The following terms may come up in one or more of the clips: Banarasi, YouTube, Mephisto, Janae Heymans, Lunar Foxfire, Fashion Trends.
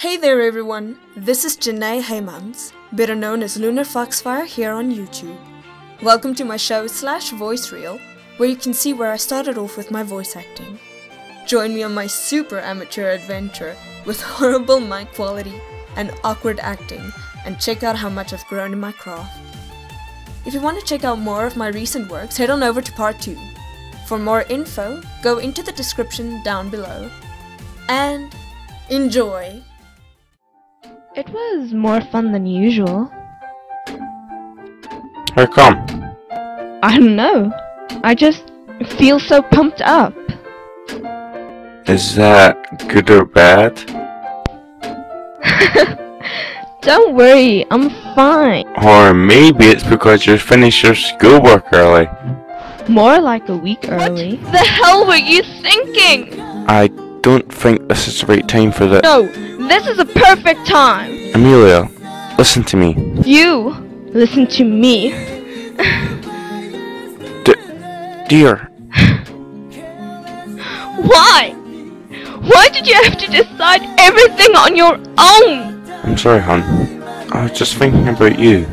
Hey there everyone, this is Janae Heymans, better known as Lunar Foxfire here on YouTube. Welcome to my show / voice reel, where you can see where I started off with my voice acting. Join me on my super amateur adventure with horrible mic quality and awkward acting, and check out how much I've grown in my craft. If you want to check out more of my recent works, head on over to part 2. For more info, go into the description down below. And enjoy! It was more fun than usual. How come? I don't know. I just feel so pumped up. Is that good or bad? Don't worry, I'm fine. Or maybe it's because you finished your schoolwork early. More like a week early. What the hell were you thinking? I don't think this is the right time for that. No! This is a perfect time! Amelia, listen to me. You listen to me. Dear. Why? Why did you have to decide everything on your own? I'm sorry, hon. I was just thinking about you.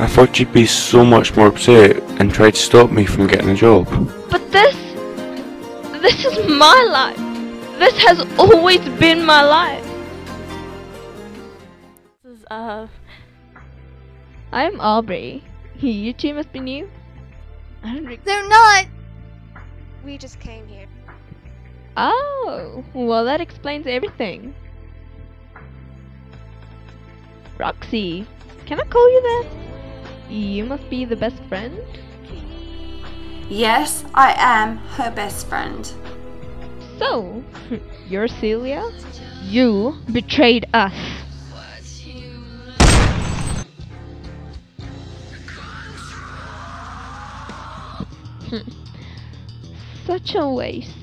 I thought you'd be so much more upset and try to stop me from getting a job. But this is my life. This has always been my life. This is, I'm Aubrey. You two must be new. They're not! We just came here. Oh, well that explains everything. Roxy, can I call you that? You must be the best friend? Yes, I am her best friend. So, you're Celia? You betrayed us. Such a waste.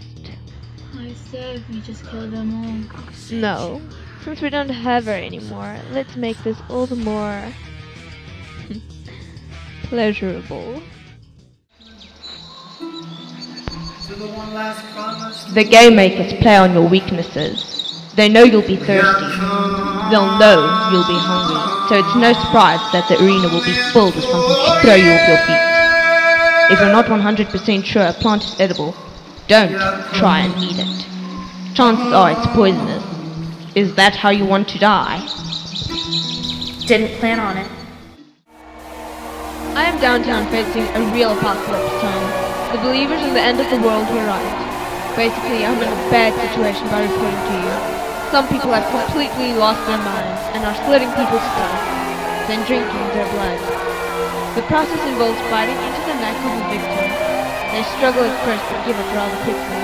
I said we just killed them all. No, since we don't have her anymore, let's make this all the more pleasurable. The game makers play on your weaknesses. They know you'll be thirsty. They'll know you'll be hungry. So it's no surprise that the arena will be filled with something to throw you off your feet. If you're not 100% sure a plant is edible, don't try and eat it. Chances are it's poisonous. Is that how you want to die? Didn't plan on it. I am downtown facing a real apocalypse time. The believers in the end of the world were right. Basically, I'm in a bad situation by reporting to you. Some people have completely lost their minds and are slitting people's throats, then drinking their blood. The process involves biting into the neck of the victim. They struggle at first but give up rather quickly.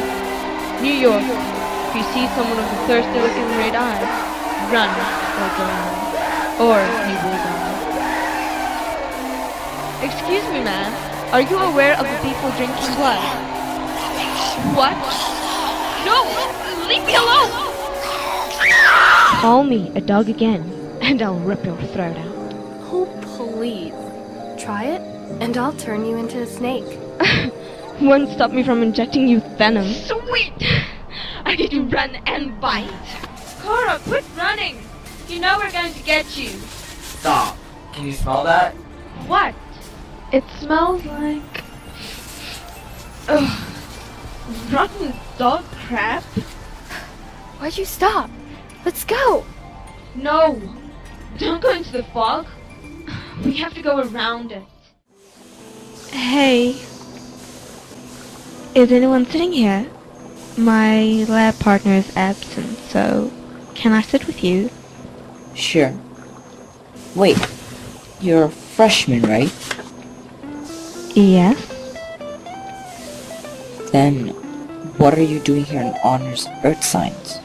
New York, if you see someone with a thirsty look in red eyes, run or go on. Or he will die. Excuse me, ma'am. Are you aware of the people drinking blood? What? No! Leave me alone! Call me a dog again, and I'll rip your throat out. Oh, please. Try it, and I'll turn you into a snake. Won't stop me from injecting you venom. Sweet! I need to run and bite. Cora, quit running! You know we're going to get you. Stop. Can you smell that? What? It smells like... Ugh. Rotten dog crap. Why'd you stop? Let's go! No! Don't go into the fog. We have to go around it. Hey. Is anyone sitting here? My lab partner is absent, so... Can I sit with you? Sure. Wait. You're a freshman, right? Yes. Then, what are you doing here in Honors Earth Science?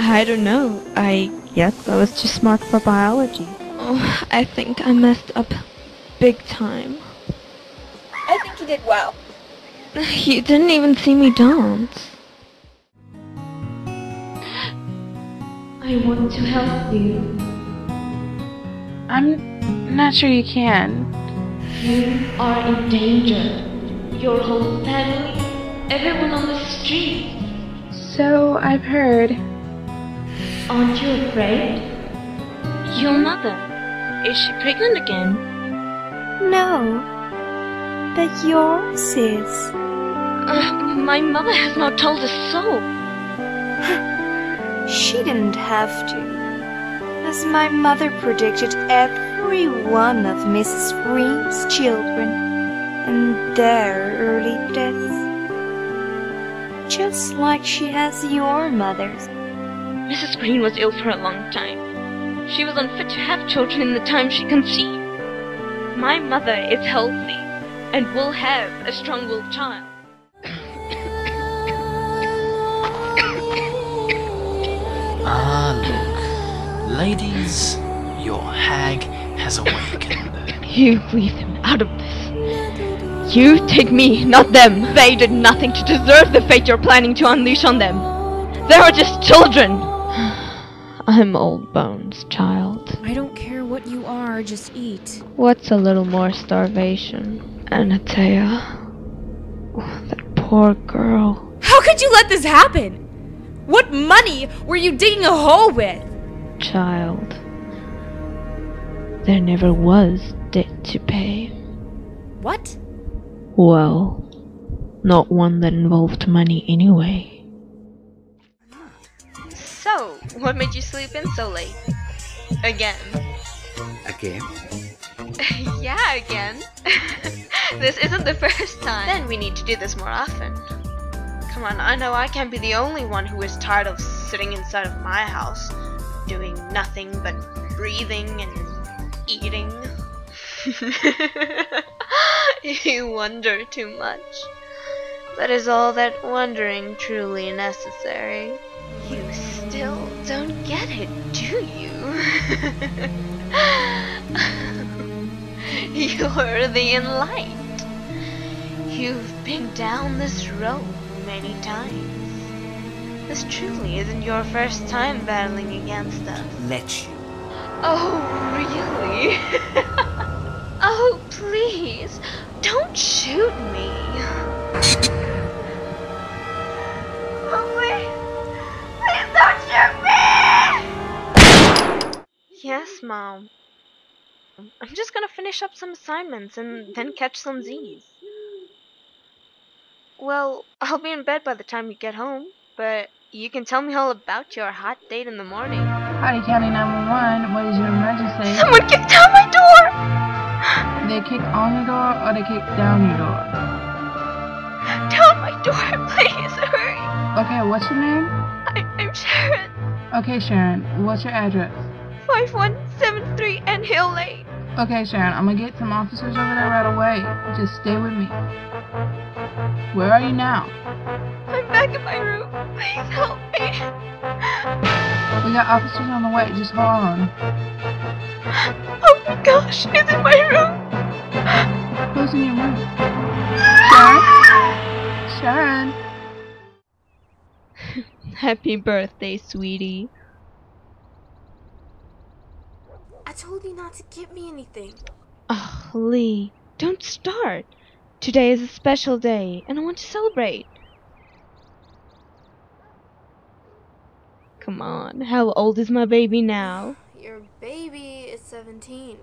I don't know. I guess I was too smart for biology. Oh, I think I messed up big time. I think you did well. You didn't even see me dance. I want to help you. I'm not sure you can. You are in danger. Your whole family, everyone on the street. So I've heard. Aren't you afraid? Your mother, is she pregnant again? No, but yours is. My mother has not told a soul. She didn't have to. As my mother predicted every one of Mrs. Green's children and their early deaths. Just like she has your mother's. Mrs. Green was ill for a long time. She was unfit to have children in the time she conceived. My mother is healthy and will have a strong-willed child. Ah, look. Ladies, your hag has awakened. You leave them out of this. You take me, not them. They did nothing to deserve the fate you're planning to unleash on them. They are just children. I'm old bones, child. I don't care what you are, just eat. What's a little more starvation? Anatea. Oh, that poor girl. How could you let this happen? What money were you digging a hole with? Child, there never was debt to pay. What? Well, not one that involved money anyway. So, what made you sleep in so late? Again. Again? Yeah, again. This isn't the first time. Then we need to do this more often. Come on, I know I can't be the only one who is tired of sitting inside of my house, doing nothing but breathing and eating. You wonder too much. But is all that wondering truly necessary? You still don't get it, do you? You're the enlightened. You've been down this road many times. This truly isn't your first time battling against us. Let you. Oh, really? Oh, please, don't shoot me. Oh, wait. Please don't shoot me! Yes, Mom. I'm just gonna finish up some assignments and then catch some Z's. Well, I'll be in bed by the time you get home, but you can tell me all about your hot date in the morning. Howdy, County 911. What is your emergency? Someone kicked down my door! They kick on the door or they kick down your door? Down my door, please, hurry! Okay, what's your name? I'm Sharon. Okay, Sharon, what's your address? 5173 and Hill Lane. Okay, Sharon, I'm gonna get some officers over there right away. Just stay with me. Where are you now? I'm back in my room. Please help me. We got officers on the way. Just hold on. Oh my gosh, it's in my room. Who's in your room? Sharon? Sharon? Happy birthday, sweetie. I told you not to get me anything. Oh, Lee, don't start. Today is a special day, and I want to celebrate. Come on, how old is my baby now? Your baby is 17.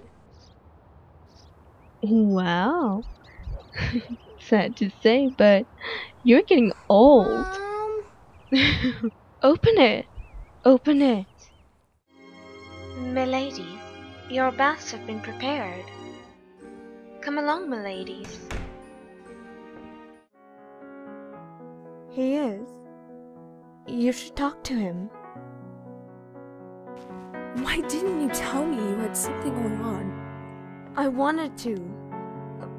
Wow. Sad to say, but you're getting old. Open it! Open it! Miladies, your baths have been prepared. Come along, miladies. He is. You should talk to him. Why didn't you tell me you had something going on? I wanted to,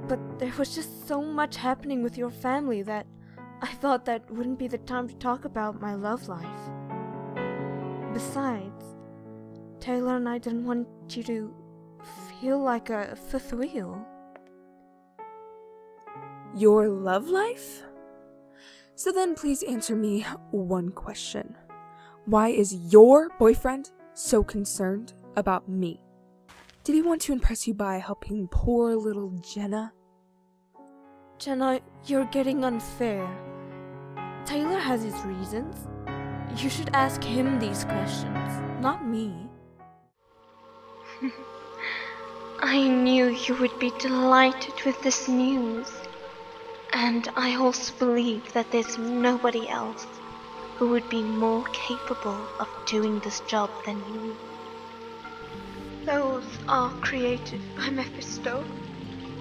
but there was just so much happening with your family that I thought that wouldn't be the time to talk about my love life. Besides, Taylor and I didn't want you to feel like a fifth wheel. Your love life? So then please answer me one question. Why is your boyfriend so concerned about me? Did he want to impress you by helping poor little Jenna? Jenna, you're getting unfair. Taylor has his reasons. You should ask him these questions, not me. I knew you would be delighted with this news. And I also believe that there's nobody else who would be more capable of doing this job than you. Those are created by Mephisto.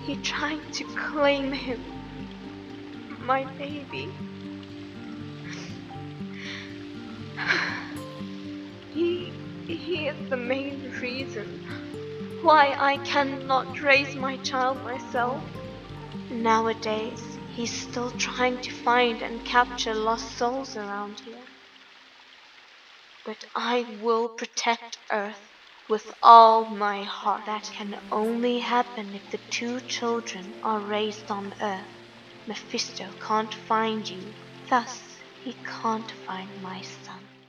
He tried to claim him. My baby. He is the main reason why I cannot raise my child myself. Nowadays, he's still trying to find and capture lost souls around here. But I will protect Earth with all my heart. That can only happen if the two children are raised on Earth. Mephisto can't find you, thus he can't find my son.